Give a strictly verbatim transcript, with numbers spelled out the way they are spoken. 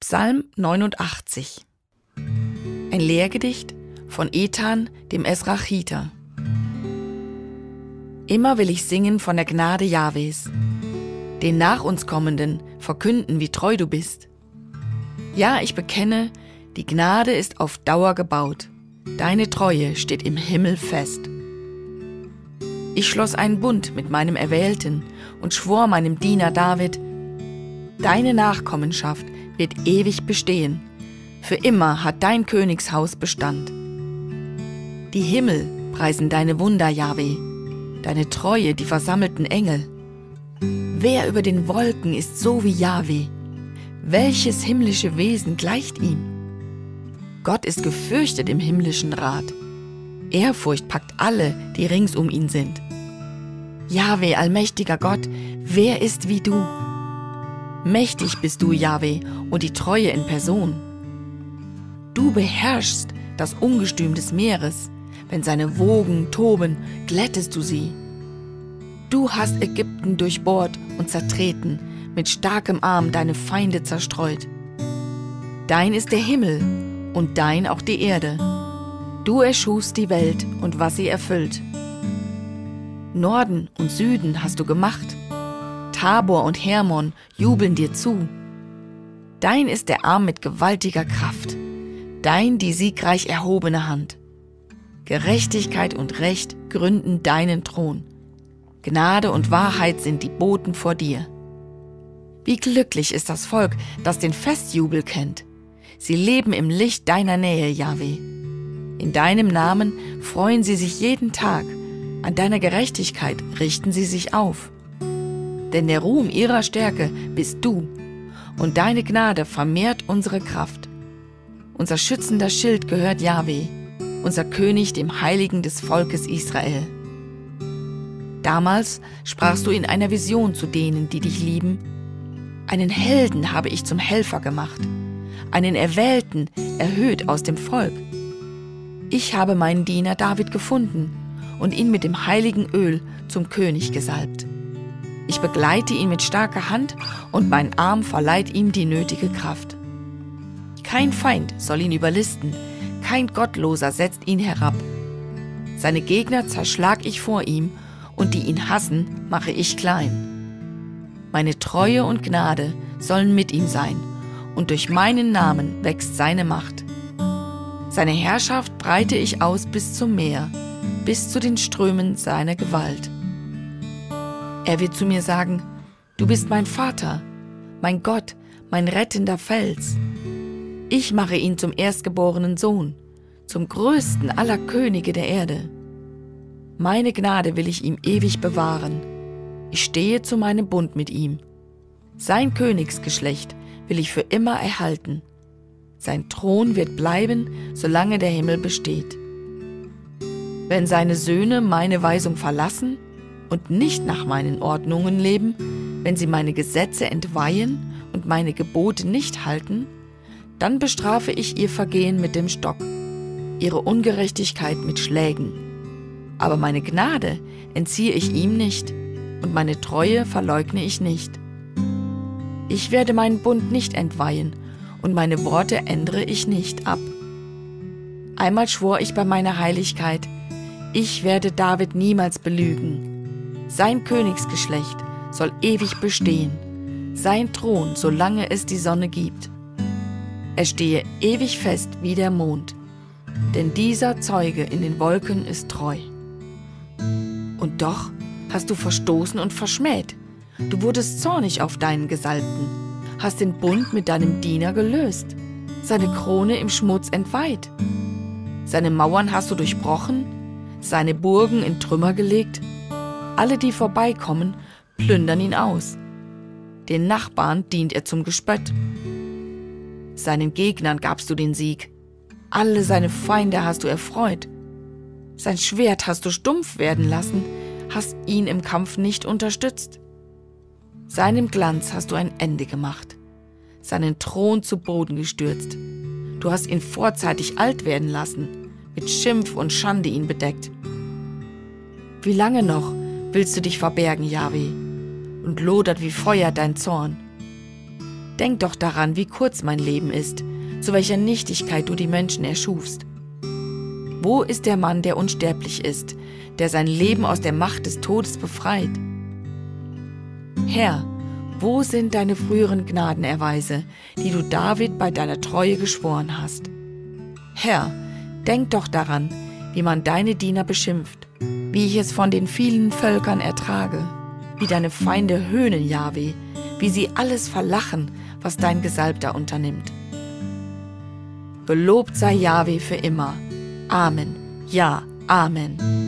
Psalm neunundachtzig. Ein Lehrgedicht von Ethan dem Esrachiter. Immer will ich singen von der Gnade Jahwes. Den nach uns Kommenden verkünden, wie treu du bist. Ja, ich bekenne, die Gnade ist auf Dauer gebaut. Deine Treue steht im Himmel fest. Ich schloss einen Bund mit meinem Erwählten und schwor meinem Diener David: Deine Nachkommenschaft wird ewig bestehen. Für immer hat dein Königshaus Bestand. Die Himmel preisen deine Wunder, Jahwe, deine Treue, die versammelten Engel. Wer über den Wolken ist so wie Jahwe? Welches himmlische Wesen gleicht ihm? Gott ist gefürchtet im himmlischen Rat. Ehrfurcht packt alle, die rings um ihn sind. Jahwe, allmächtiger Gott, wer ist wie du? Mächtig bist du, Jahwe, und die Treue in Person. Du beherrschst das Ungestüm des Meeres. Wenn seine Wogen toben, glättest du sie. Du hast Ägypten durchbohrt und zertreten, mit starkem Arm deine Feinde zerstreut. Dein ist der Himmel und dein auch die Erde. Du erschufst die Welt und was sie erfüllt. Norden und Süden hast du gemacht. Tabor und Hermon jubeln dir zu. Dein ist der Arm mit gewaltiger Kraft, dein die siegreich erhobene Hand. Gerechtigkeit und Recht gründen deinen Thron. Gnade und Wahrheit sind die Boten vor dir. Wie glücklich ist das Volk, das den Festjubel kennt. Sie leben im Licht deiner Nähe, Jahwe. In deinem Namen freuen sie sich jeden Tag. An deiner Gerechtigkeit richten sie sich auf. Denn der Ruhm ihrer Stärke bist du, und deine Gnade vermehrt unsere Kraft. Unser schützender Schild gehört Jahwe, unser König dem Heiligen des Volkes Israel. Damals sprachst du in einer Vision zu denen, die dich lieben: Einen Helden habe ich zum Helfer gemacht, einen Erwählten erhöht aus dem Volk. Ich habe meinen Diener David gefunden und ihn mit dem heiligen Öl zum König gesalbt. Ich begleite ihn mit starker Hand und mein Arm verleiht ihm die nötige Kraft. Kein Feind soll ihn überlisten, kein Gottloser setzt ihn herab. Seine Gegner zerschlag ich vor ihm und die ihn hassen, mache ich klein. Meine Treue und Gnade sollen mit ihm sein und durch meinen Namen wächst seine Macht. Seine Herrschaft breite ich aus bis zum Meer, bis zu den Strömen seiner Gewalt. Er wird zu mir sagen: Du bist mein Vater, mein Gott, mein rettender Fels. Ich mache ihn zum erstgeborenen Sohn, zum größten aller Könige der Erde. Meine Gnade will ich ihm ewig bewahren. Ich stehe zu meinem Bund mit ihm. Sein Königsgeschlecht will ich für immer erhalten. Sein Thron wird bleiben, solange der Himmel besteht. Wenn seine Söhne meine Weisung verlassen und nicht nach meinen Ordnungen leben, wenn sie meine Gesetze entweihen und meine Gebote nicht halten, dann bestrafe ich ihr Vergehen mit dem Stock, ihre Ungerechtigkeit mit Schlägen. Aber meine Gnade entziehe ich ihm nicht und meine Treue verleugne ich nicht. Ich werde meinen Bund nicht entweihen und meine Worte ändere ich nicht ab. Einmal schwor ich bei meiner Heiligkeit: Ich werde David niemals belügen. Sein Königsgeschlecht soll ewig bestehen, sein Thron, solange es die Sonne gibt. Er stehe ewig fest wie der Mond, denn dieser Zeuge in den Wolken ist treu. Und doch hast du verstoßen und verschmäht, du wurdest zornig auf deinen Gesalbten, hast den Bund mit deinem Diener gelöst, seine Krone im Schmutz entweiht. Seine Mauern hast du durchbrochen, seine Burgen in Trümmer gelegt. Alle, die vorbeikommen, plündern ihn aus. Den Nachbarn dient er zum Gespött. Seinen Gegnern gabst du den Sieg. Alle seine Feinde hast du erfreut. Sein Schwert hast du stumpf werden lassen, hast ihn im Kampf nicht unterstützt. Seinem Glanz hast du ein Ende gemacht, seinen Thron zu Boden gestürzt. Du hast ihn vorzeitig alt werden lassen, mit Schimpf und Schande ihn bedeckt. Wie lange noch willst du dich verbergen, Jahwe, und lodert wie Feuer dein Zorn? Denk doch daran, wie kurz mein Leben ist, zu welcher Nichtigkeit du die Menschen erschufst. Wo ist der Mann, der unsterblich ist, der sein Leben aus der Macht des Todes befreit? Herr, wo sind deine früheren Gnadenerweise, die du David bei deiner Treue geschworen hast? Herr, denk doch daran, wie man deine Diener beschimpft, wie ich es von den vielen Völkern ertrage, wie deine Feinde höhnen, Jahwe, wie sie alles verlachen, was dein Gesalbter unternimmt. Belobt sei Jahwe für immer. Amen. Ja, Amen.